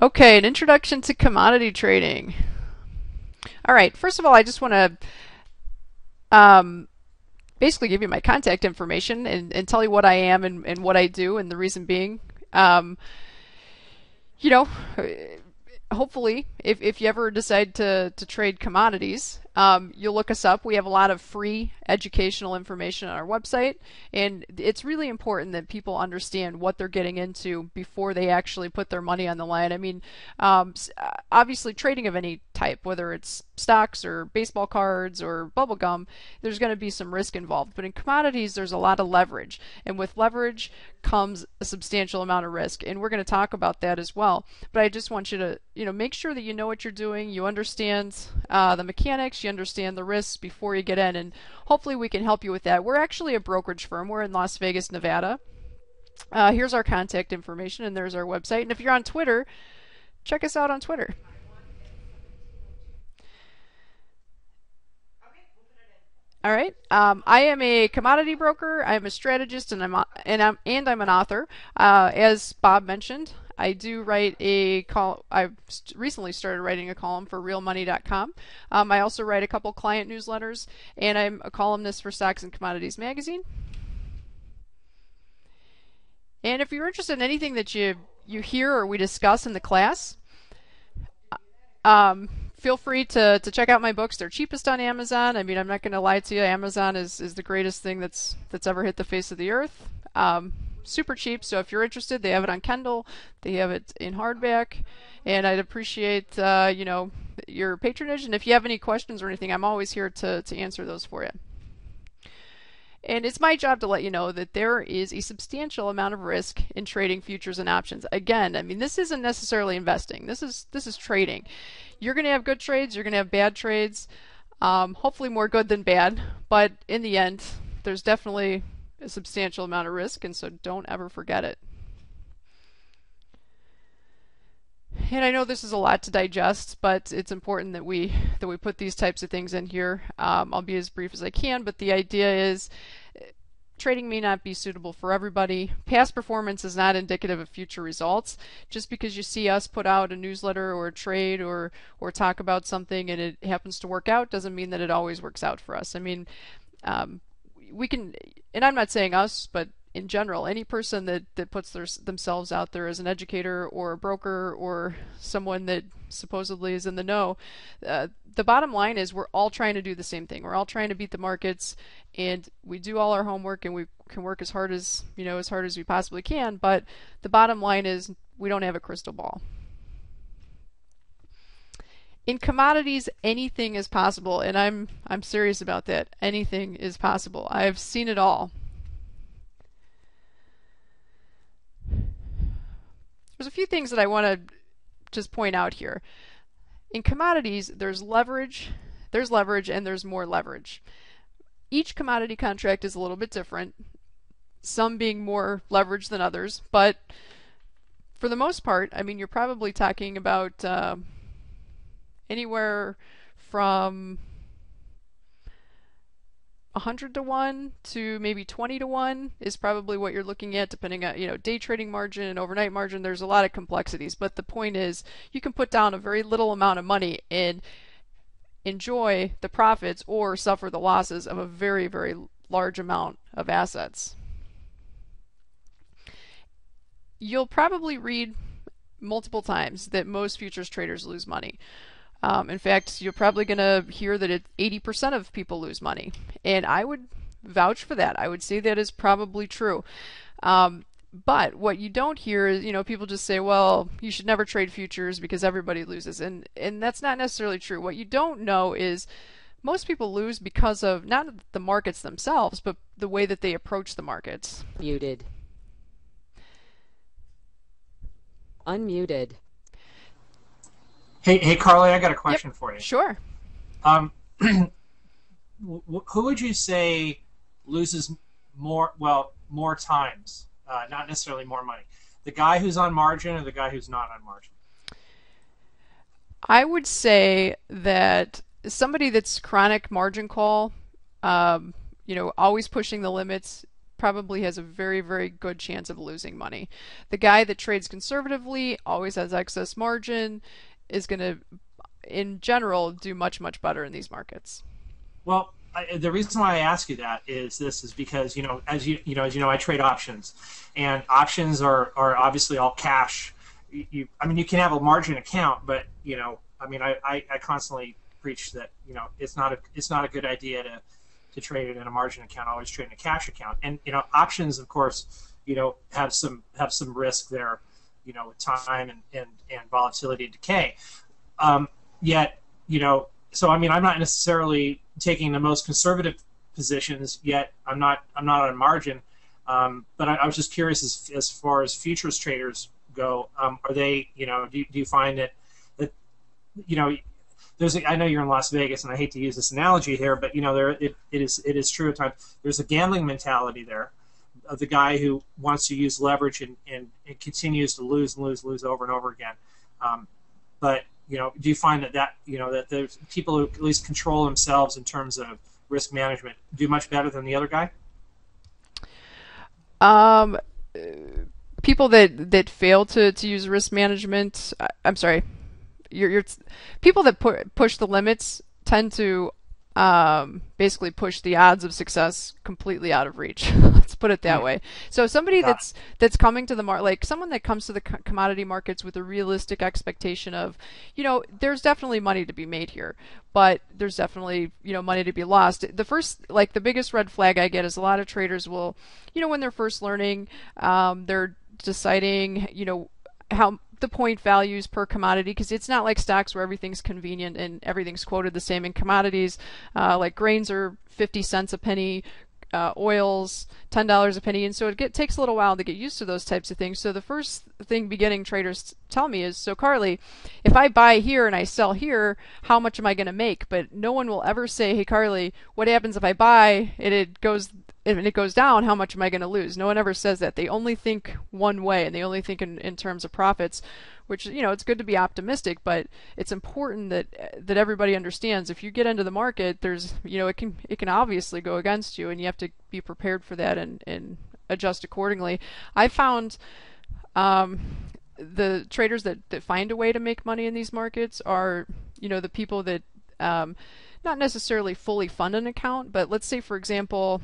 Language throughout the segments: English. Okay, an introduction to commodity trading. All right, first of all, I just want to basically give you my contact information and tell you what I am and what I do, and the reason being, you know, hopefully if you ever decide to trade commodities, you'll look us up. We have a lot of free educational information on our website, and it's really important that people understand what they're getting into before they actually put their money on the line. I mean, obviously trading of any type, whether it's stocks or baseball cards or bubblegum, there's going to be some risk involved, but in commodities there's a lot of leverage, and with leverage comes a substantial amount of risk, and we're going to talk about that as well. But I just want you to, you know, make sure that you know what you're doing, you understand the mechanics, you understand the risks before you get in, and hopefully we can help you with that. We're actually a brokerage firm. We're in Las Vegas, Nevada. Here's our contact information, and there's our website, and if you're on Twitter, check us out on Twitter. All right. I am a commodity broker. I'm a strategist, and I'm an author. As Bob mentioned, I do write a column. I've recently started writing a column for RealMoney.com. I also write a couple client newsletters, and I'm a columnist for Stocks and Commodities magazine. And if you're interested in anything that you hear or we discuss in the class, feel free to check out my books. They're cheapest on Amazon. I mean, I'm not going to lie to you. Amazon is the greatest thing that's ever hit the face of the earth. Super cheap. So if you're interested, they have it on Kindle. They have it in hardback. And I'd appreciate you know, your patronage. And if you have any questions or anything, I'm always here to answer those for you. And it's my job to let you know that there is a substantial amount of risk in trading futures and options. Again, I mean, this isn't necessarily investing. This is trading. You're going to have good trades. You're going to have bad trades. Hopefully more good than bad. But in the end, there's definitely a substantial amount of risk, and so don't ever forget it. And I know this is a lot to digest, but it's important that we put these types of things in here. I'll be as brief as I can, but the idea is trading may not be suitable for everybody. Past performance is not indicative of future results. Just because you see us put out a newsletter or a trade or talk about something and it happens to work out doesn't mean that it always works out for us. I mean, we can, and I'm not saying us, but in general, any person that puts themselves out there as an educator or a broker or someone that supposedly is in the know, the bottom line is we're all trying to do the same thing. We're all trying to beat the markets, and we do all our homework, and we can work as hard as, you know, as hard as we possibly can. But the bottom line is we don't have a crystal ball. In commodities, anything is possible, and I'm serious about that. Anything is possible. I've seen it all. There's a few things that I want to just point out here. In commodities, there's leverage, and there's more leverage. Each commodity contract is a little bit different, some being more leveraged than others, but for the most part, I mean, you're probably talking about anywhere from 100 to 1 to maybe 20 to 1 is probably what you're looking at, depending on, you know, day trading margin and overnight margin. There's a lot of complexities, but the point is you can put down a very little amount of money and enjoy the profits or suffer the losses of a very, very large amount of assets. You'll probably read multiple times that most futures traders lose money. In fact, you're probably going to hear that 80% of people lose money, and I would vouch for that. I would say that is probably true. But what you don't hear is, you know, people just say, well, you should never trade futures because everybody loses, and that's not necessarily true. What you don't know is most people lose because of not the markets themselves, but the way that they approach the markets. Muted. Unmuted. Hey, Carley, I got a question for you. Sure. Who would you say loses more times, not necessarily more money? The guy who's on margin or the guy who's not on margin? I would say that somebody that's chronic margin call, you know, always pushing the limits, probably has a very, very good chance of losing money. The guy that trades conservatively, always has excess margin, is going to, in general, do much, much better in these markets. Well, the reason why I ask you that is this is because, you know, as you know, I trade options, and options are obviously all cash. I mean, you can have a margin account, but, you know, I mean, I constantly preach that, you know, it's not a good idea to trade it in a margin account. Always trade in a cash account. And, you know, options, of course, you know, have some risk there, you know, with time and volatility and decay. Yet, you know, so I mean, I'm not necessarily taking the most conservative positions, yet I'm not on margin. But I was just curious as far as futures traders go, are they, you know, do you find that you know, I know you're in Las Vegas, and I hate to use this analogy here, but you know, it is true at times. There's a gambling mentality there of the guy who wants to use leverage and continues to lose over and over again. But you know, do you find that you know, that there's people who at least control themselves in terms of risk management do much better than the other guy? People that fail to use risk management. I'm sorry. You're people that push the limits tend to basically push the odds of success completely out of reach. Let's put it that way. So somebody that's coming to the market, like someone that comes to the commodity markets with a realistic expectation of, you know, there's definitely money to be made here, but there's definitely, you know, money to be lost. The biggest red flag I get is a lot of traders will, you know, when they're first learning, they're deciding, you know, how the point values per commodity, because it's not like stocks where everything's convenient and everything's quoted the same. In commodities, like grains are 50 cents a penny, oils $10 a penny, and so it takes a little while to get used to those types of things. So the first thing beginning traders tell me is, so Carley, if I buy here and I sell here, how much am I going to make? But no one will ever say, hey Carley, what happens if I buy and it goes down, how much am I going to lose? No one ever says that. They only think one way, and they only think in terms of profits, which, you know, it's good to be optimistic, but it's important that everybody understands if you get into the market, there's, you know, it can obviously go against you, and you have to be prepared for that and adjust accordingly. I found the traders that find a way to make money in these markets are, you know, the people that not necessarily fully fund an account, but let's say, for example,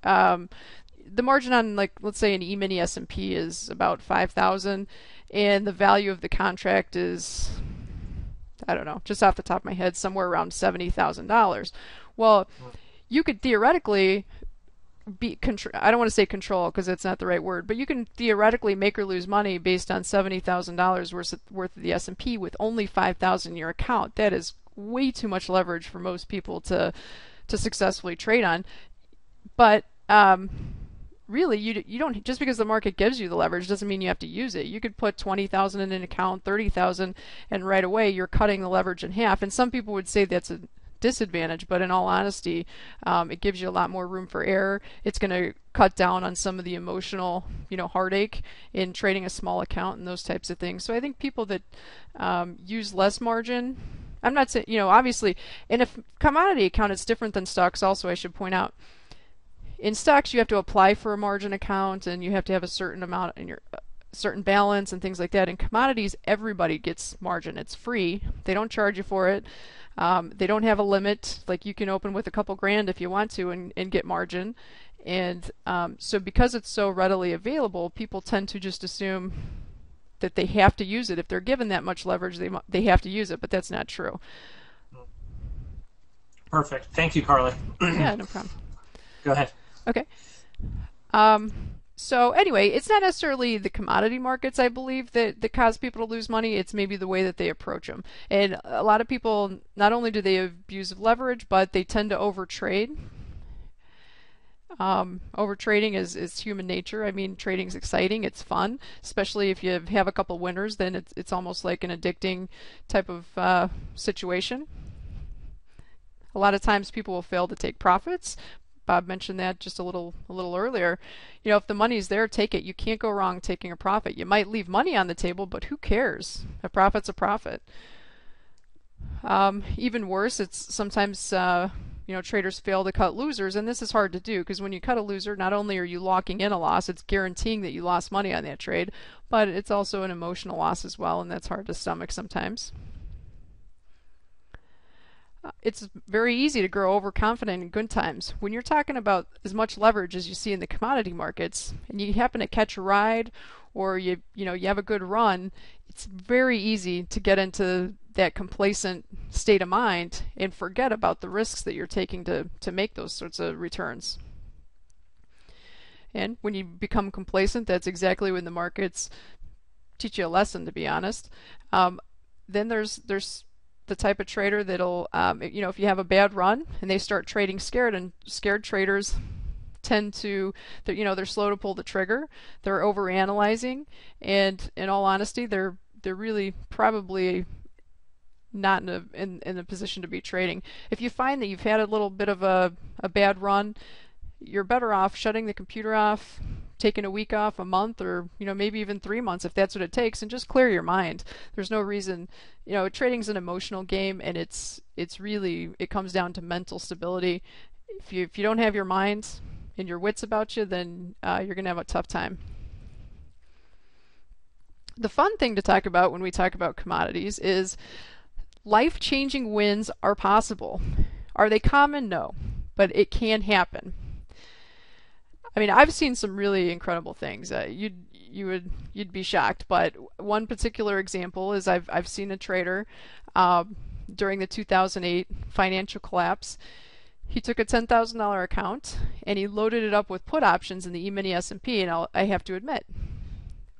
the margin on, like, let's say an E-mini S&P is about 5,000, and the value of the contract is, I don't know, just off the top of my head, somewhere around $70,000. Well, you could theoretically I don't want to say control because it's not the right word, but you can theoretically make or lose money based on $70,000 worth of the S&P with only 5,000 in your account. That is way too much leverage for most people to successfully trade on. But really, you don't, just because the market gives you the leverage doesn't mean you have to use it. You could put 20,000 in an account, 30,000, and right away you're cutting the leverage in half. And some people would say that's a disadvantage, but in all honesty, it gives you a lot more room for error. It's going to cut down on some of the emotional, you know, heartache in trading a small account and those types of things. So I think people that use less margin, I'm not saying, you know, obviously, in a commodity account, it's different than stocks. Also, I should point out, in stocks, you have to apply for a margin account, and you have to have a certain amount in your certain balance and things like that. In commodities, everybody gets margin. It's free. They don't charge you for it. They don't have a limit. Like, you can open with a couple grand if you want to and get margin. And so because it's so readily available, people tend to just assume that they have to use it. If they're given that much leverage, they have to use it, but that's not true. Perfect. Thank you, Carley. Yeah, no problem. Go ahead. Okay. So anyway, it's not necessarily the commodity markets, I believe, that cause people to lose money. It's maybe the way that they approach them. And a lot of people, not only do they abuse leverage, but they tend to overtrade. Overtrading is human nature. I mean, trading's exciting. It's fun, especially if you have a couple winners. Then it's almost like an addicting type of situation. A lot of times, people will fail to take profits. Bob mentioned that just a little earlier. You know, if the money's there, take it. You can't go wrong taking a profit. You might leave money on the table, but who cares? A profit's a profit. Even worse, it's sometimes you know, traders fail to cut losers, and this is hard to do because when you cut a loser, not only are you locking in a loss, it's guaranteeing that you lost money on that trade, but it's also an emotional loss as well, and that's hard to stomach sometimes. It's very easy to grow overconfident in good times. When you're talking about as much leverage as you see in the commodity markets, and you happen to catch a ride, or you have a good run, it's very easy to get into that complacent state of mind and forget about the risks that you're taking to make those sorts of returns. And when you become complacent, that's exactly when the markets teach you a lesson, to be honest. Then there's the type of trader that'll, if you have a bad run and they start trading scared, and scared traders tend to, they're slow to pull the trigger, they're overanalyzing, and in all honesty, they're really probably not in a position to be trading. If you find that you've had a little bit of a bad run, you're better off shutting the computer off, taking a week off, a month, or maybe even 3 months if that's what it takes, and just clear your mind. There's no reason, trading's an emotional game, and it comes down to mental stability. If you don't have your mind and your wits about you, then you're gonna have a tough time. The fun thing to talk about when we talk about commodities is life-changing wins are possible. Are they common? No, but it can happen. I mean, I've seen some really incredible things. You'd be shocked, but one particular example is I've seen a trader during the 2008 financial collapse. He took a $10,000 account and he loaded it up with put options in the E-mini S&P, and I have to admit,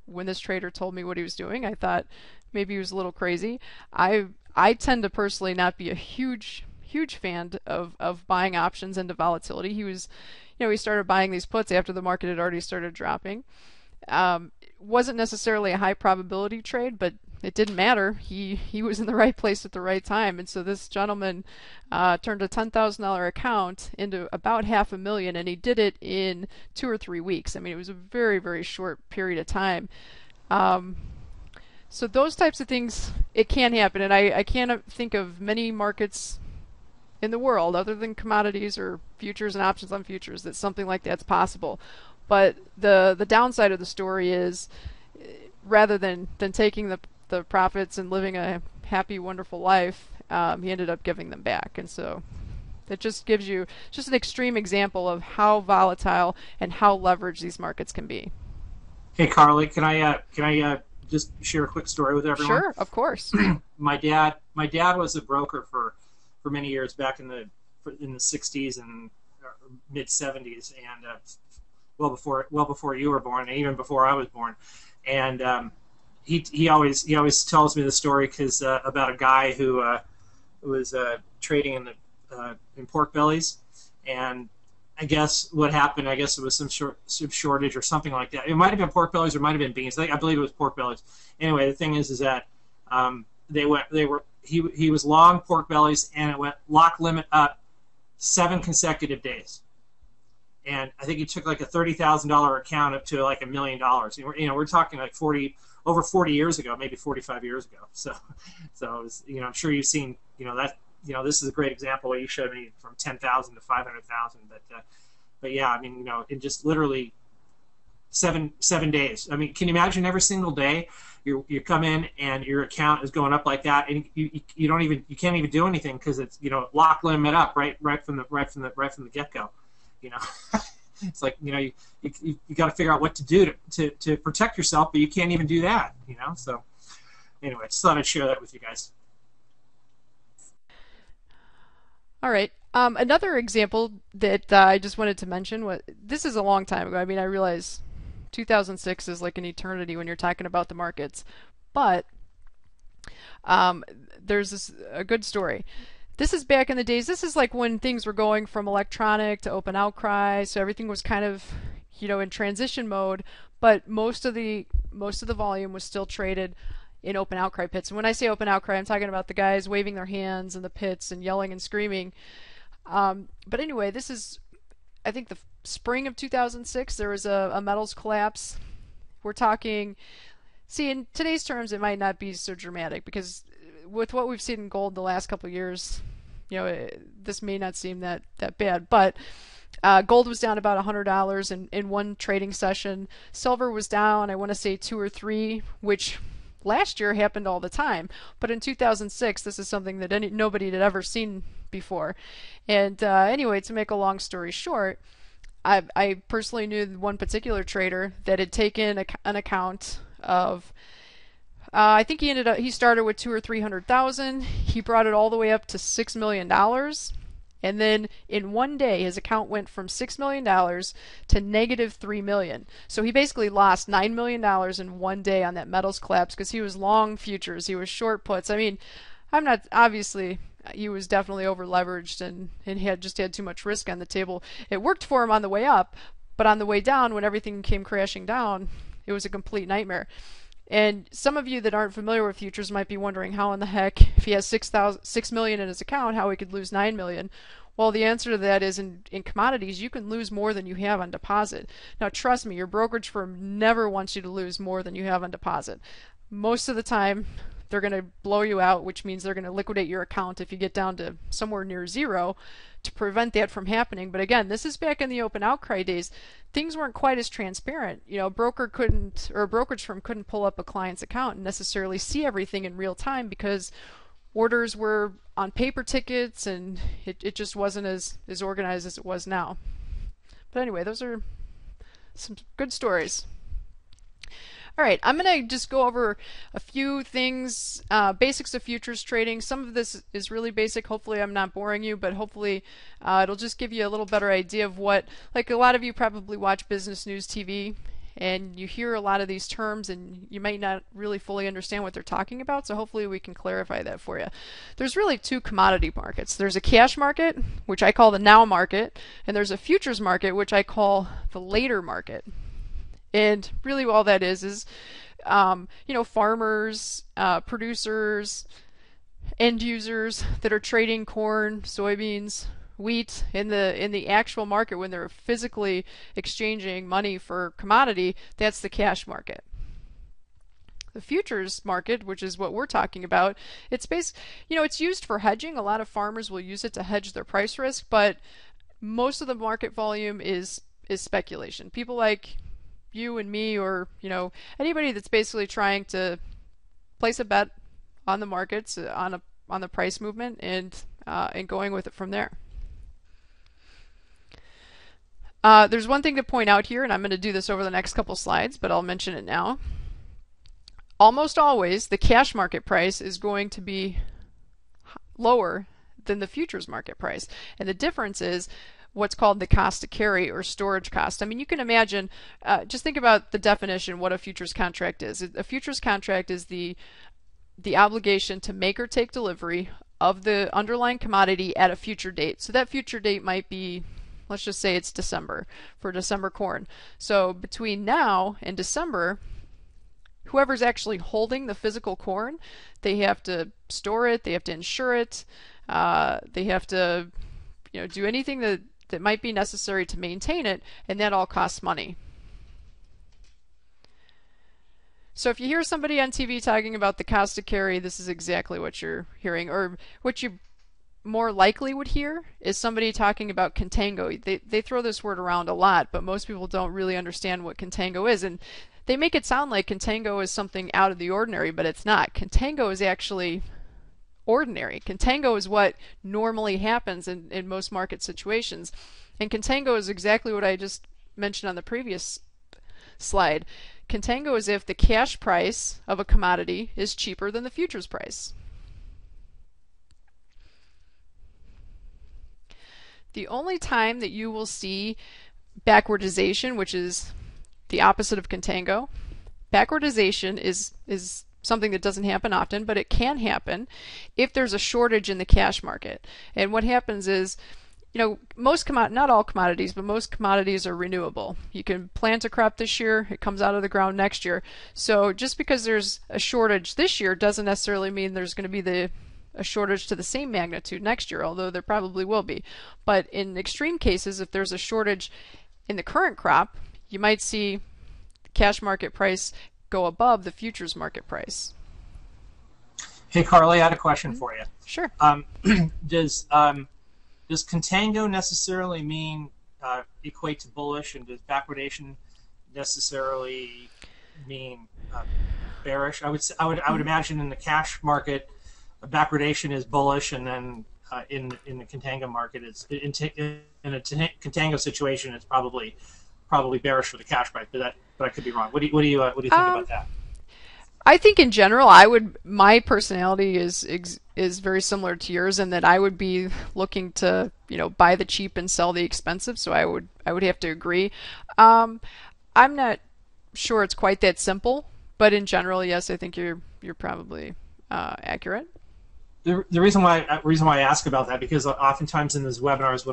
when this trader told me what he was doing, I thought maybe he was a little crazy. I tend to personally not be a huge fan of buying options into volatility. He was, he started buying these puts after the market had already started dropping. It wasn't necessarily a high probability trade, but it didn't matter. He was in the right place at the right time, and so this gentleman turned a $10,000 account into about $500,000, and he did it in 2 or 3 weeks. I mean, it was a very, very short period of time. So those types of things, it can happen, and I can't think of many markets in the world, other than commodities or futures and options on futures, that something like that's possible. But the downside of the story is, rather than taking the profits and living a happy, wonderful life, he ended up giving them back. And so that just gives you just an extreme example of how volatile and how leveraged these markets can be. Hey, Carley, can I just share a quick story with everyone? Sure, of course. My dad was a broker for many years back in the 60s and mid 70s, and well before you were born, and even before I was born. And he always tells me the story because about a guy who was trading in pork bellies, and I guess what happened, it was some shortage or something like that. It might have been pork bellies, or it might have been beans. I believe it was pork bellies. Anyway, the thing is that he was long pork bellies, and it went lock limit up 7 consecutive days, and I think he took like a $30,000 account up to like $1 million. And we're talking like over 40 years ago, maybe 45 years ago. So it was, I'm sure you've seen this is a great example where you showed me from 10,000 to 500,000. But yeah, I mean, in just literally seven days. I mean, can you imagine every single day you come in and your account is going up like that, and you don't even, you can't even do anything because it's lock limit up right from the get go. It's like you got to figure out what to do to protect yourself, but you can't even do that. So anyway, just thought I'd share that with you guys. All right. Another example that I just wanted to mention was, this is a long time ago. I mean, I realize 2006 is like an eternity when you're talking about the markets, but there's a good story. This is back in the days, this is like when things were going from electronic to open outcry, so everything was kind of in transition mode, but most of the volume was still traded in open outcry pits. And when I say open outcry, I'm talking about the guys waving their hands in the pits and yelling and screaming. But anyway, this is, I think, the spring of 2006, there was a metals collapse. We're talking, see, in today's terms, it might not be so dramatic because with what we've seen in gold the last couple of years, you know, this may not seem that bad, but gold was down about $100 in one trading session. Silver was down, I want to say 2 or 3, which last year happened all the time. But in 2006, this is something that nobody had ever seen before. And anyway, to make a long story short, I personally knew one particular trader that had taken an account of, I think he started with 200,000 or 300,000. He brought it all the way up to $6 million. And then in one day, his account went from $6 million to negative $3 million. So he basically lost $9 million in one day on that metals collapse because he was long futures, he was short puts. I mean, I'm not, obviously, he was definitely over-leveraged and had too much risk on the table. It worked for him on the way up, but on the way down, when everything came crashing down, it was a complete nightmare. And some of you that aren't familiar with futures might be wondering how in the heck, if he has 6 million in his account, how he could lose 9 million. Well, the answer to that is in commodities, you can lose more than you have on deposit. Now, trust me, your brokerage firm never wants you to lose more than you have on deposit. Most of the time, they're going to blow you out, which means they're going to liquidate your account if you get down to somewhere near zero to prevent that from happening. But again, this is back in the open outcry days. Things weren't quite as transparent. You know, a broker couldn't, or a brokerage firm couldn't pull up a client's account and necessarily see everything in real time because orders were on paper tickets and it just wasn't as organized as it was now. But anyway, those are some good stories. All right, I'm going to just go over a few things, basics of futures trading. Some of this is really basic. Hopefully I'm not boring you, but hopefully it'll just give you a little better idea of what, like a lot of you probably watch Business News TV and you hear a lot of these terms and you might not really fully understand what they're talking about, so hopefully we can clarify that for you. There's really two commodity markets. There's a cash market, which I call the now market, and there's a futures market, which I call the later market. And really all that is you know, farmers, producers, end users that are trading corn, soybeans, wheat in the actual market when they're physically exchanging money for commodity. That's the cash market. The futures market, which is what we're talking about, it's based, you know, it's used for hedging. A lot of farmers will use it to hedge their price risk, but most of the market volume is speculation. People like you and me, or you know, anybody that's basically trying to place a bet on the markets, on the price movement, and going with it from there. There's one thing to point out here, and I'm going to do this over the next couple slides, but I'll mention it now. Almost always, the cash market price is going to be lower than the futures market price, and the difference is what's called the cost to carry or storage cost. I mean, you can imagine, just think about the definition, what a futures contract is. A futures contract is the obligation to make or take delivery of the underlying commodity at a future date. So that future date might be, let's just say it's December, for December corn. So between now and December, whoever's actually holding the physical corn, they have to store it, they have to insure it, they have to, you know, do anything that might be necessary to maintain it, and that all costs money. So if you hear somebody on TV talking about the cost to carry, this is exactly what you're hearing, or what you more likely would hear is somebody talking about contango. They throw this word around a lot, but most people don't really understand what contango is, and they make it sound like contango is something out of the ordinary, but it's not. Contango is actually ordinary. Contango is what normally happens in most market situations. And contango is exactly what I just mentioned on the previous slide. Contango is if the cash price of a commodity is cheaper than the futures price. The only time that you will see backwardation, which is the opposite of contango, backwardation is something that doesn't happen often, but it can happen if there's a shortage in the cash market. And what happens is, you know, not all commodities, but most commodities are renewable. You can plant a crop this year, it comes out of the ground next year. So just because there's a shortage this year doesn't necessarily mean there's going to be a shortage to the same magnitude next year, although there probably will be. But in extreme cases, if there's a shortage in the current crop, you might see the cash market price go above the futures market price. Hey, Carley, I had a question for you. Sure. Does contango necessarily mean equate to bullish, and does backwardation necessarily mean bearish? I would imagine in the cash market, backwardation is bullish, and then in the contango market, it's in a contango situation, it's probably bearish for the cash market. But I could be wrong. What do you think about that? I think in general, my personality is very similar to yours, in that I would be looking to, you know, buy the cheap and sell the expensive. So I would have to agree. I'm not sure it's quite that simple, but in general, yes, I think you're probably accurate. The reason why I ask about that, because oftentimes in these webinars,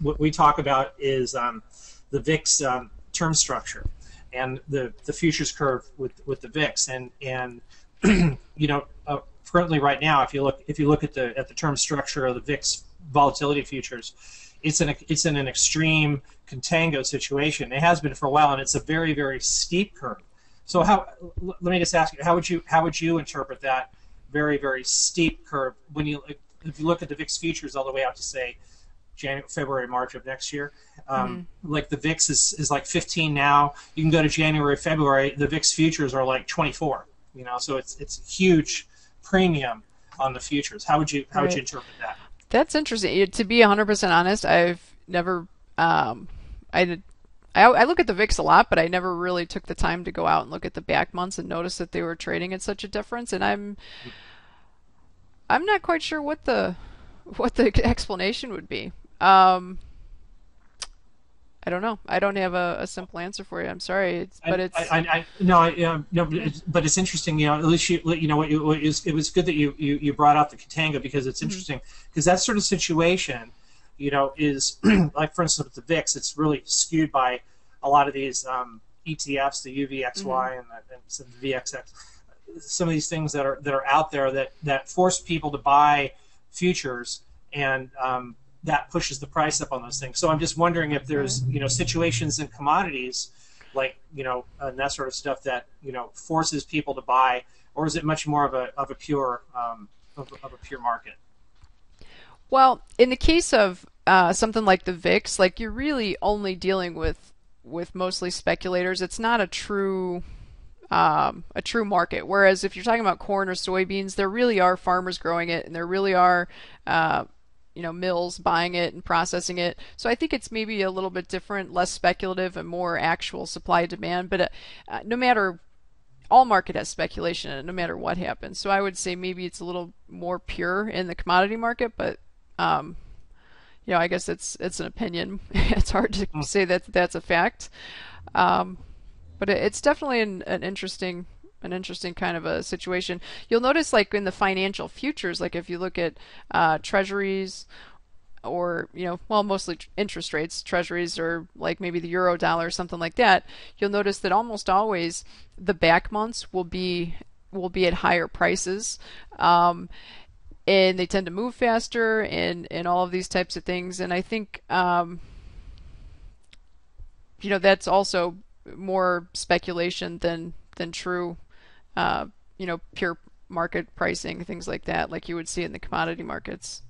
what we talk about is the VIX term structure and the futures curve with the VIX, and you know, currently right now, if you look at the term structure of the VIX volatility futures, it's in an extreme contango situation. It has been for a while, and it's a very, very steep curve. So let me just ask you, how would you interpret that very, very steep curve when if you look at the VIX futures all the way out to, say, January, February, March of next year? Like the VIX is like 15 now. You can go to January, February. The VIX futures are like 24. You know, so it's a huge premium on the futures. How would you interpret that? That's interesting. To be 100% honest, I've never I look at the VIX a lot, but I never really took the time to go out and look at the back months and notice that they were trading at such a difference. And I'm not quite sure what the explanation would be. I don't know. I don't have a simple answer for you. I'm sorry, but it's interesting. You know, at least it was good that you brought out the contango, because it's interesting, because that sort of situation, you know, is like, for instance, with the VIX, it's really skewed by a lot of these ETFs, the UVXY and some VXX, some of these things that are out there that force people to buy futures, and that pushes the price up on those things. So I'm just wondering if there's, you know, situations in commodities, like, you know, and that sort of stuff that, you know, forces people to buy, or is it much more of a pure pure market? Well, in the case of something like the VIX, like, you're really only dealing with mostly speculators. It's not a true market. Whereas if you're talking about corn or soybeans, there really are farmers growing it, and there really are you know, mills buying it and processing it. So I think it's maybe a little bit different, less speculative, and more actual supply demand. But no matter, all market has speculation in it, no matter what happens. So I would say maybe it's a little more pure in the commodity market, but you know, I guess it's an opinion. It's hard to say that that's a fact. But it's definitely an interesting kind of a situation. You'll notice, like, in the financial futures, like if you look at treasuries, or, you know, well, mostly interest rates, treasuries, or like maybe the euro dollar or something like that, you'll notice that almost always the back months will be at higher prices, and they tend to move faster, and all of these types of things. And I think you know, that's also more speculation than true, you know, pure market pricing, things like that, like you would see in the commodity markets.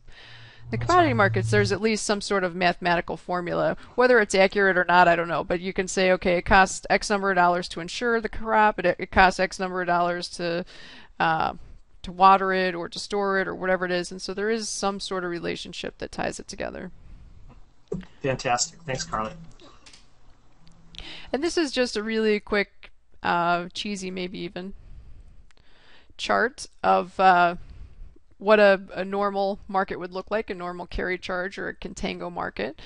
The commodity markets, there's at least some sort of mathematical formula. Whether it's accurate or not, I don't know. But you can say, okay, it costs X number of dollars to insure the crop. It costs X number of dollars to water it, or to store it, or whatever it is. And so there is some sort of relationship that ties it together. Fantastic. Thanks, Carley. And this is just a really quick, cheesy maybe even, chart of what a normal market would look like, a normal carry charge or a contango market.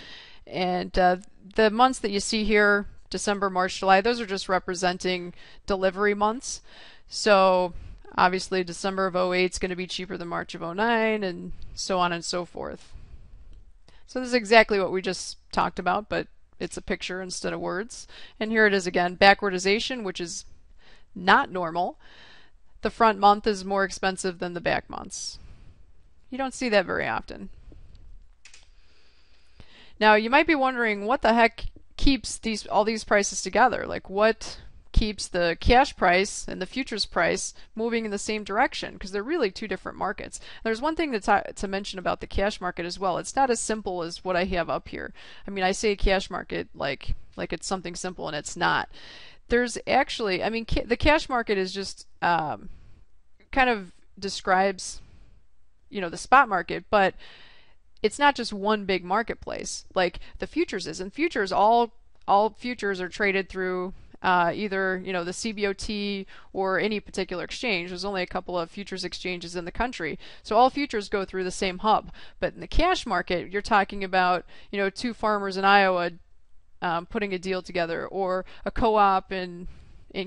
And the months that you see here, December, March, July, those are just representing delivery months. So obviously December of 2008 is going to be cheaper than March of 2009, and so on and so forth. So this is exactly what we just talked about, but it's a picture instead of words. And here it is again, backwardation, which is not normal. The front month is more expensive than the back months. You don't see that very often. Now you might be wondering, what the heck keeps all these prices together? Like, what keeps the cash price and the futures price moving in the same direction, because they're really two different markets. There's one thing to mention about the cash market as well. It's not as simple as what I have up here. I mean, I say cash market like it's something simple, and it's not. There's actually, I mean, the cash market is just kind of describes, you know, the spot market, but it's not just one big marketplace like the futures is. And futures, all futures are traded through either, you know, the CBOT or any particular exchange. There's only a couple of futures exchanges in the country, so all futures go through the same hub. But in the cash market, you're talking about, you know, two farmers in Iowa putting a deal together, or a co-op in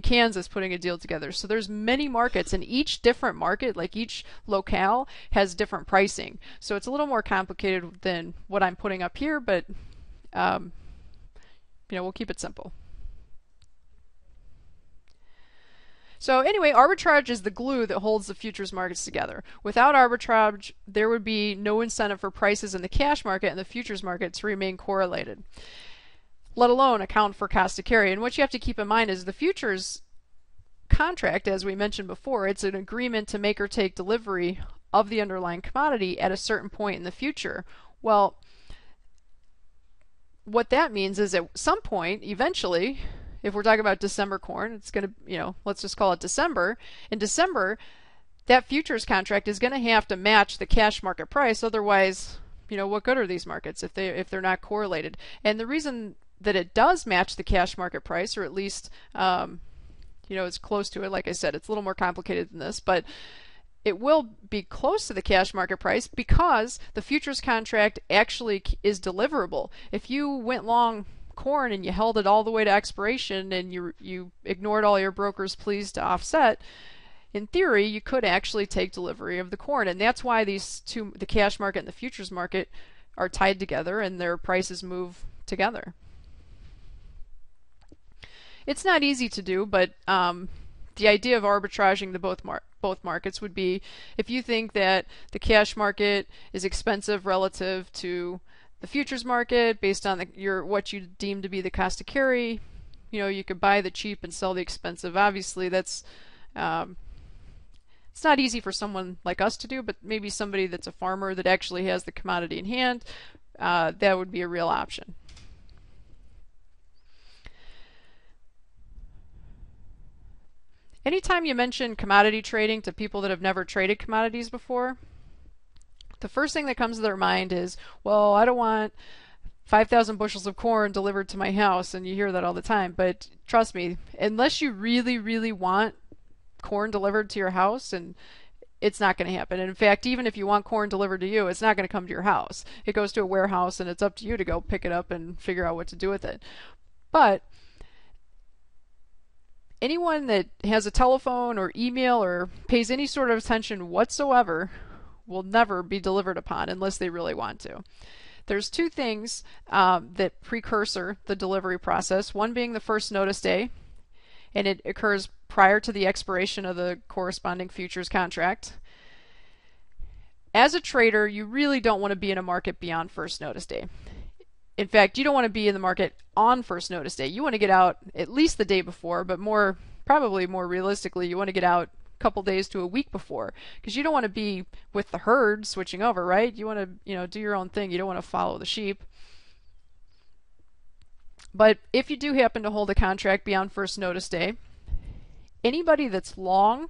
Kansas putting a deal together. So there's many markets, and each different market, like each locale, has different pricing. So it's a little more complicated than what I'm putting up here, but you know, we'll keep it simple. So anyway, arbitrage is the glue that holds the futures markets together. Without arbitrage, there would be no incentive for prices in the cash market and the futures market to remain correlated, let alone account for cost to carry. And what you have to keep in mind is the futures contract, as we mentioned before, it's an agreement to make or take delivery of the underlying commodity at a certain point in the future. Well, what that means is at some point, eventually, if we're talking about December corn, it's going to, you know, let's just call it December. In December, that futures contract is going to have to match the cash market price. Otherwise, you know, what good are these markets if they're not correlated? And the reason that it does match the cash market price, or at least, you know, it's close to it. Like I said, it's a little more complicated than this, but it will be close to the cash market price because the futures contract actually is deliverable. If you went long corn and you held it all the way to expiration and you ignored all your brokers' pleas to offset, in theory, you could actually take delivery of the corn. And that's why these two, the cash market and the futures market, are tied together and their prices move together. It's not easy to do, but the idea of arbitraging the both markets would be, if you think that the cash market is expensive relative to the futures market based on what you deem to be the cost to carry, you know, you could buy the cheap and sell the expensive. Obviously, that's it's not easy for someone like us to do, but maybe somebody that's a farmer that actually has the commodity in hand, that would be a real option. Anytime you mention commodity trading to people that have never traded commodities before, the first thing that comes to their mind is, well, I don't want 5,000 bushels of corn delivered to my house, and you hear that all the time. But trust me, unless you really, really want corn delivered to your house, and it's not going to happen. And in fact, even if you want corn delivered to you, it's not going to come to your house. It goes to a warehouse, and it's up to you to go pick it up and figure out what to do with it. But anyone that has a telephone or email or pays any sort of attention whatsoever will never be delivered upon unless they really want to. There's two things that precursor the delivery process, one being the first notice day, and it occurs prior to the expiration of the corresponding futures contract. As a trader, you really don't want to be in a market beyond first notice day. In fact, you don't want to be in the market on first notice day. You want to get out at least the day before, but probably more realistically, you want to get out a couple days to a week before, because you don't want to be with the herd switching over, right? You want to, you know, do your own thing. You don't want to follow the sheep. But if you do happen to hold a contract beyond first notice day, anybody that's long,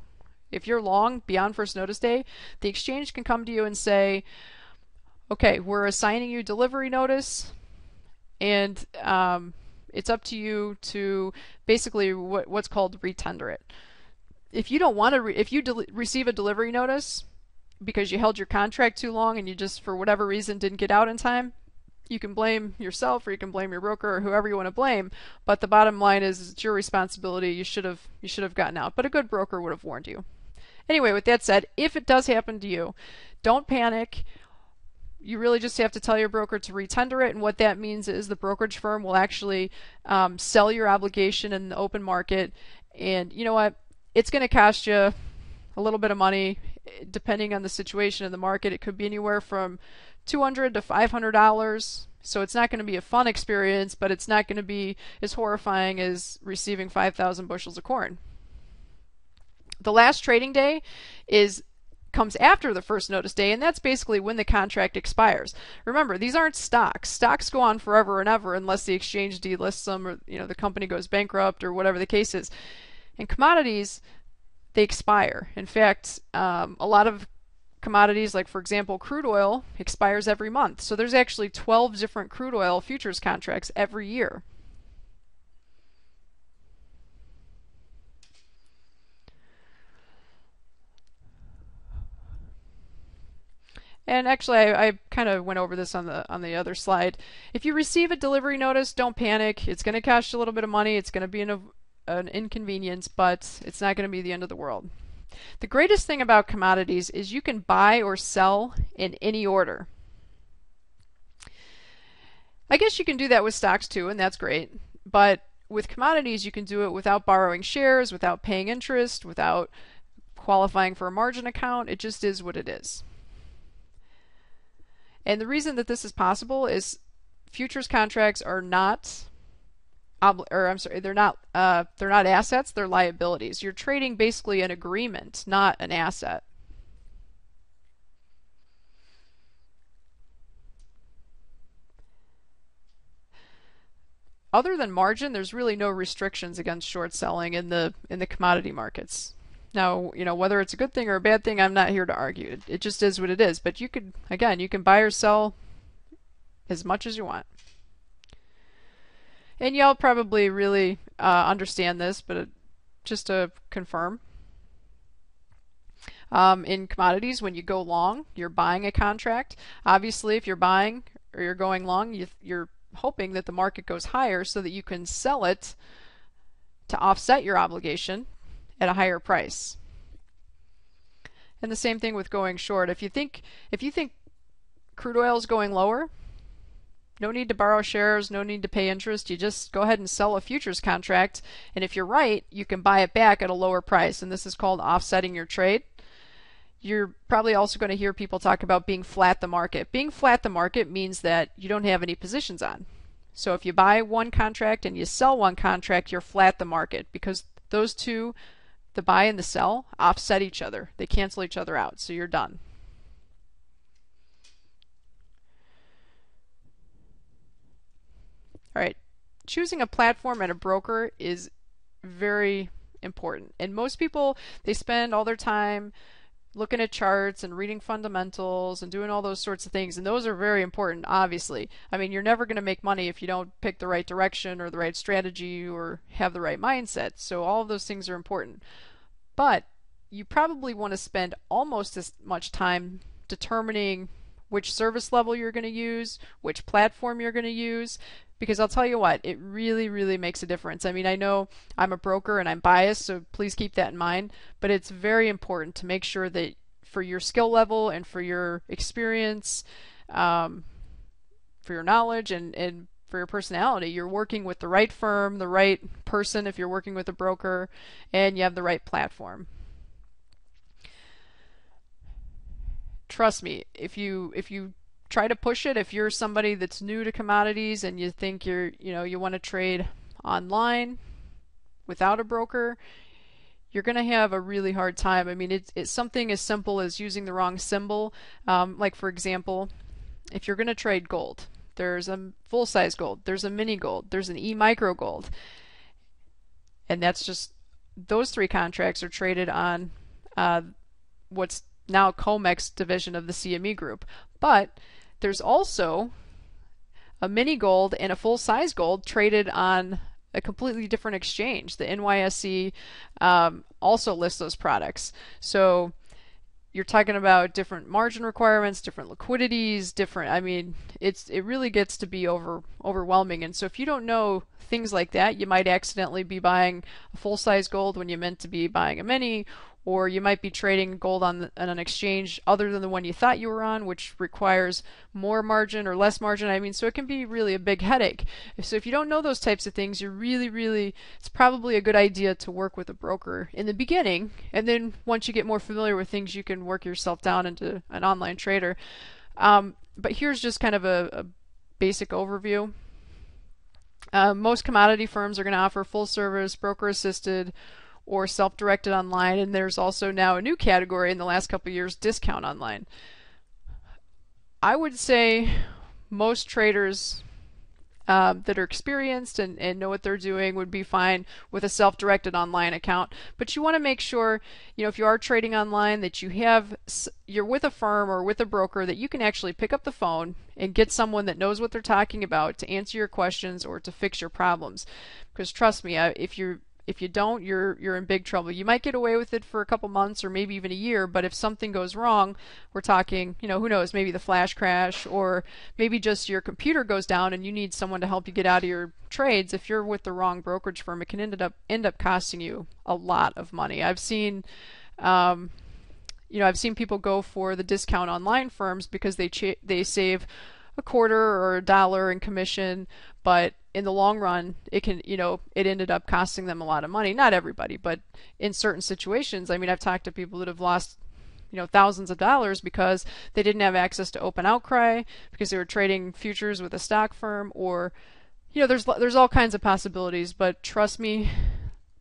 if you're long beyond first notice day, the exchange can come to you and say, okay, we're assigning you delivery notice, and it's up to you to basically what's called retender it. If you don't want to, if you receive a delivery notice because you held your contract too long and you just for whatever reason didn't get out in time, you can blame yourself or you can blame your broker or whoever you want to blame. But the bottom line is it's your responsibility. You should have gotten out, but a good broker would have warned you. Anyway, with that said, if it does happen to you, don't panic. You really just have to tell your broker to retender it, and what that means is the brokerage firm will actually sell your obligation in the open market. And you know what? It's going to cost you a little bit of money, depending on the situation in the market. It could be anywhere from $200 to $500. So it's not going to be a fun experience, but it's not going to be as horrifying as receiving 5,000 bushels of corn. The last trading day comes after the first notice day, and that's basically when the contract expires. Remember, these aren't stocks. Stocks go on forever and ever unless the exchange delists them, or the company goes bankrupt or whatever the case is. And commodities, they expire. In fact, a lot of commodities, like for example crude oil, expires every month. So there's actually 12 different crude oil futures contracts every year. And actually, I kind of went over this on the other slide. If you receive a delivery notice, don't panic. It's going to cost you a little bit of money. It's going to be an inconvenience, but it's not going to be the end of the world. The greatest thing about commodities is you can buy or sell in any order. I guess you can do that with stocks too, and that's great. But with commodities, you can do it without borrowing shares, without paying interest, without qualifying for a margin account. It just is what it is. And the reason that this is possible is futures contracts are not, they're not assets, they're liabilities. You're trading basically an agreement, not an asset. Other than margin, there's really no restrictions against short selling in the commodity markets. Now, whether it's a good thing or a bad thing, I'm not here to argue. It just is what it is. But you could, again, you can buy or sell as much as you want. And y'all probably really understand this, but just to confirm, in commodities, when you go long, you're buying a contract. Obviously, if you're buying or you're going long, you're hoping that the market goes higher so that you can sell it to offset your obligation at a higher price. And the same thing with going short. If you think crude oil is going lower, no need to borrow shares, no need to pay interest. You just go ahead and sell a futures contract, and if you're right, you can buy it back at a lower price, and this is called offsetting your trade. You're probably also going to hear people talk about being flat the market. Being flat the market means that you don't have any positions on. So if you buy one contract and you sell one contract, you're flat the market, because those two, the buy and the sell, offset each other. They cancel each other out, so you're done. All right, choosing a platform and a broker is very important. And most people, they spend all their time looking at charts and reading fundamentals and doing all those sorts of things, and those are very important, obviously. I mean, you're never going to make money if you don't pick the right direction or the right strategy or have the right mindset, so all of those things are important. But you probably want to spend almost as much time determining which service level you're going to use, which platform you're going to use, because I'll tell you what, it really, really makes a difference. I mean, I know I'm a broker and I'm biased, so please keep that in mind, but it's very important to make sure that for your skill level and for your experience, for your knowledge and for your personality, you're working with the right firm, the right person if you're working with a broker, and you have the right platform. Trust me, if you try to push it, if you're somebody that's new to commodities and you think you want to trade online without a broker, you're going to have a really hard time. I mean, it's something as simple as using the wrong symbol. Like for example, if you're going to trade gold, there's a full-size gold, there's a mini gold, there's an e-micro gold, and that's just, those three contracts are traded on what's now COMEX division of the CME group. But there's also a mini gold and a full-size gold traded on a completely different exchange. The NYSE also lists those products. So you're talking about different margin requirements, different liquidities, different, I mean, it really gets to be overwhelming. And so if you don't know things like that, you might accidentally be buying a full-size gold when you meant to be buying a mini, or you might be trading gold on an exchange other than the one you thought you were on, which requires more margin or less margin. I mean, so it can be really a big headache. So if you don't know those types of things, you're really, it's probably a good idea to work with a broker in the beginning. And then once you get more familiar with things, you can work yourself down into an online trader. But here's just kind of a basic overview. Most commodity firms are going to offer full service, broker assisted, or self-directed online, and there's also now a new category in the last couple of years, discount online. I would say most traders that are experienced and know what they're doing would be fine with a self-directed online account, but you want to make sure, you know, if you are trading online, that you have, you're with a firm or with a broker that you can actually pick up the phone and get someone that knows what they're talking about to answer your questions or to fix your problems. Because trust me, if you don't, you're in big trouble. You might get away with it for a couple months or maybe even a year, but if something goes wrong, we're talking, you know, who knows, maybe the flash crash, or maybe just your computer goes down and you need someone to help you get out of your trades. If you're with the wrong brokerage firm, it can end up costing you a lot of money. I've seen I've seen people go for the discount online firms because they save a quarter or $1 in commission, but in the long run, it can, you know, it ended up costing them a lot of money. Not everybody, but in certain situations. I mean, I've talked to people that have lost, you know, thousands of dollars because they didn't have access to open outcry, because they were trading futures with a stock firm, or, you know, there's all kinds of possibilities. But trust me,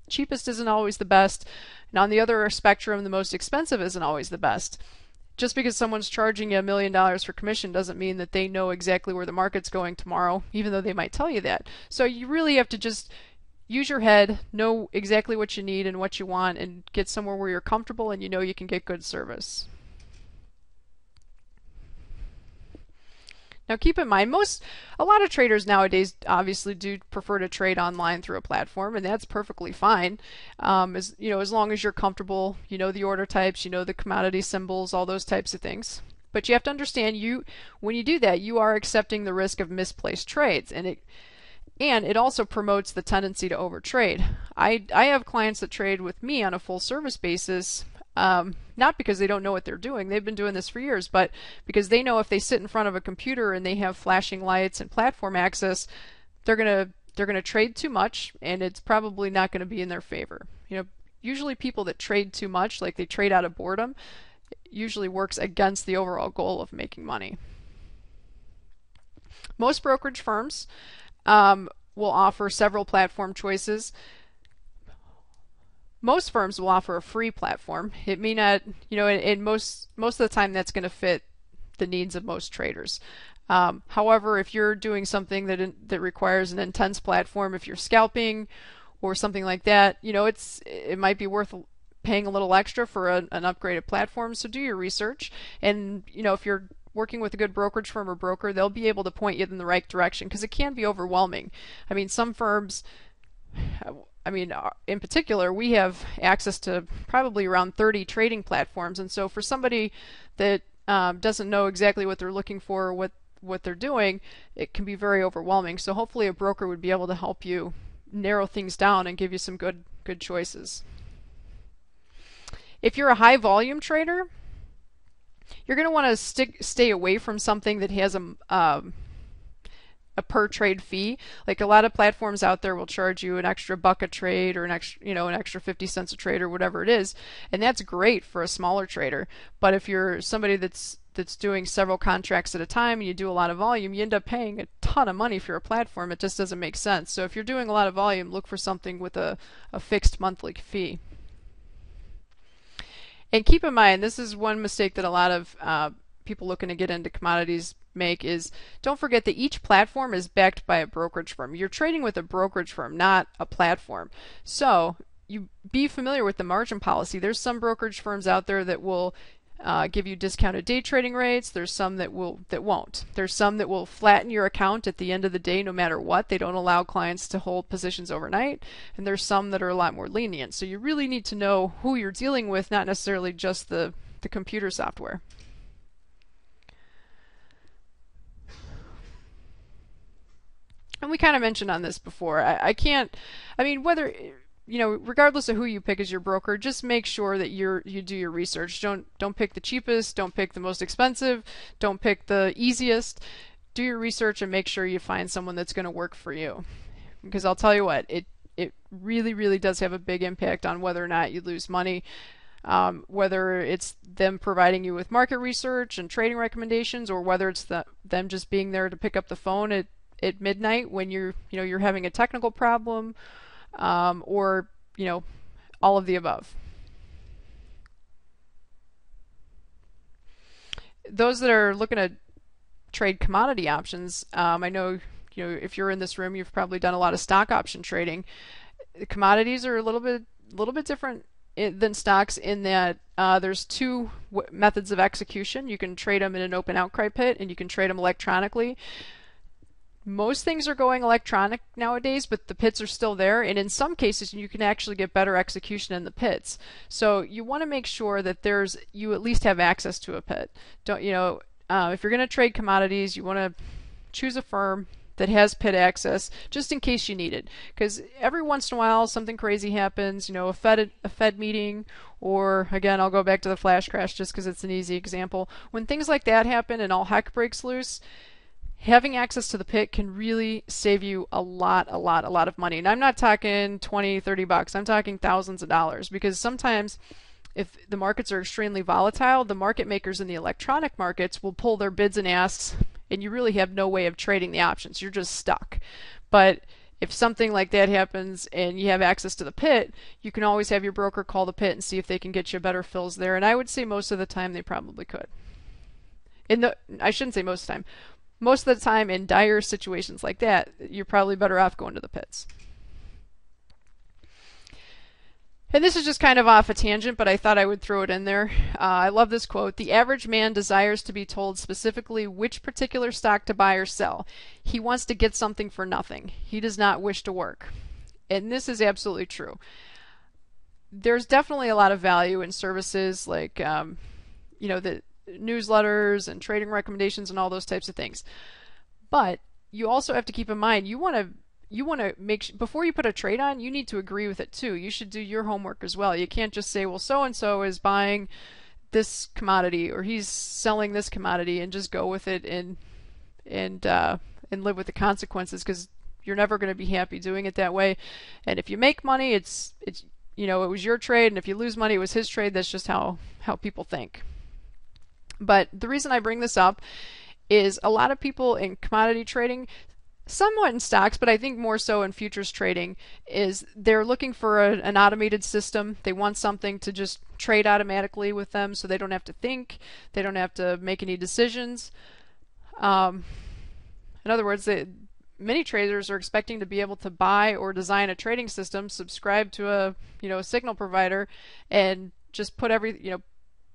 cheapest isn't always the best, and on the other spectrum, the most expensive isn't always the best. Just because someone's charging you $1 million for commission doesn't mean that they know exactly where the market's going tomorrow, even though they might tell you that. So you really have to just use your head, know exactly what you need and what you want, and get somewhere where you're comfortable and you know you can get good service. Now keep in mind, a lot of traders nowadays obviously do prefer to trade online through a platform, and that's perfectly fine. As long as you're comfortable, you know the order types, you know the commodity symbols, all those types of things. But you have to understand, when you do that, you are accepting the risk of misplaced trades, and it also promotes the tendency to overtrade. I have clients that trade with me on a full service basis. Not because they don't know what they're doing, they've been doing this for years, but because they know if they sit in front of a computer and they have flashing lights and platform access, they're gonna trade too much, and it's probably not gonna be in their favor. You know, usually people that trade too much, like they trade out of boredom, usually works against the overall goal of making money. Most brokerage firms will offer several platform choices. Most firms will offer a free platform. It may not, you know, and most of the time that's going to fit the needs of most traders. However, if you're doing something that requires an intense platform, if you're scalping or something like that, you know, it might be worth paying a little extra for an upgraded platform. So do your research, and you know, if you're working with a good brokerage firm or broker, they'll be able to point you in the right direction, because it can be overwhelming. I mean, some firms. I mean, in particular, we have access to probably around 30 trading platforms, and so for somebody that doesn't know exactly what they're looking for or what they're doing, it can be very overwhelming. So hopefully a broker would be able to help you narrow things down and give you some good choices. If you're a high volume trader, you're going to want to stay away from something that has a per trade fee. Like a lot of platforms out there will charge you an extra buck a trade, or an extra 50 cents a trade, or whatever it is, and that's great for a smaller trader. But if you're somebody that's doing several contracts at a time and you do a lot of volume, you end up paying a ton of money for your platform. It just doesn't make sense. So if you're doing a lot of volume, look for something with a fixed monthly fee. And keep in mind, this is one mistake that a lot of people looking to get into commodities make, is don't forget that each platform is backed by a brokerage firm. You're trading with a brokerage firm, not a platform. So you be familiar with the margin policy. There's some brokerage firms out there that will give you discounted day trading rates. There's some that won't. There's some that will flatten your account at the end of the day no matter what. They don't allow clients to hold positions overnight, and there's some that are a lot more lenient. So you really need to know who you're dealing with, not necessarily just the computer software. And we kind of mentioned on this before, whether, you know, regardless of who you pick as your broker, just make sure that you do your research. Don't pick the cheapest, don't pick the most expensive, don't pick the easiest. Do your research and make sure you find someone that's going to work for you. Because I'll tell you what, it really, really does have a big impact on whether or not you lose money. whether it's them providing you with market research and trading recommendations, or whether it's them just being there to pick up the phone at midnight when you're having a technical problem, or all of the above. Those that are looking to trade commodity options, I know if you're in this room, you've probably done a lot of stock option trading. Commodities are a little bit different than stocks in that there's two methods of execution. You can trade them in an open outcry pit, and you can trade them electronically. Most things are going electronic nowadays, but the pits are still there, and in some cases you can actually get better execution in the pits. So you want to make sure that you at least have access to a pit. If you're going to trade commodities, you want to choose a firm that has pit access, just in case you need it, because every once in a while something crazy happens, a Fed meeting, or again, I'll go back to the flash crash just because it's an easy example. When things like that happen and all heck breaks loose, having access to the pit can really save you a lot of money. And I'm not talking 20, 30 bucks. I'm talking thousands of dollars, because sometimes if the markets are extremely volatile, the market makers in the electronic markets will pull their bids and asks, and you really have no way of trading the options. You're just stuck. But if something like that happens and you have access to the pit, you can always have your broker call the pit and see if they can get you better fills there. And I would say most of the time they probably could. I shouldn't say most of the time. Most of the time in dire situations like that, you're probably better off going to the pits. And this is just kind of off a tangent, but I thought I would throw it in there. I love this quote. "The average man desires to be told specifically which particular stock to buy or sell. He wants to get something for nothing. He does not wish to work." And this is absolutely true. There's definitely a lot of value in services like, the newsletters and trading recommendations and all those types of things, but you also have to keep in mind you want to make before you put a trade on, you need to agree with it too. You should do your homework as well. You can't just say, well, so and so is buying this commodity or he's selling this commodity, and just go with it and live with the consequences, because you're never going to be happy doing it that way. And if you make money, it was your trade, and if you lose money, it was his trade. That's just how people think. But the reason I bring this up is a lot of people in commodity trading, somewhat in stocks, but I think more so in futures trading, is they're looking for an automated system. They want something to just trade automatically with them, so they don't have to think, they don't have to make any decisions. In other words, many traders are expecting to be able to buy or design a trading system, subscribe to a signal provider, and just put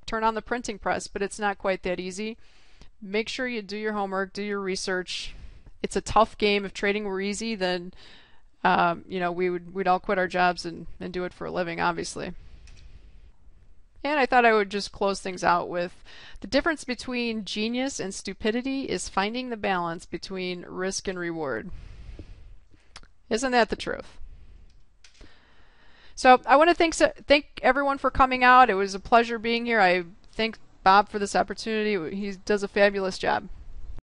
turn on the printing press, but it's not quite that easy. Make sure you do your homework, do your research. It's a tough game. If trading were easy, then we'd all quit our jobs and do it for a living, obviously. And I thought I would just close things out with, the difference between genius and stupidity is finding the balance between risk and reward. Isn't that the truth? So I want to thank everyone for coming out. It was a pleasure being here. I thank Bob for this opportunity. He does a fabulous job.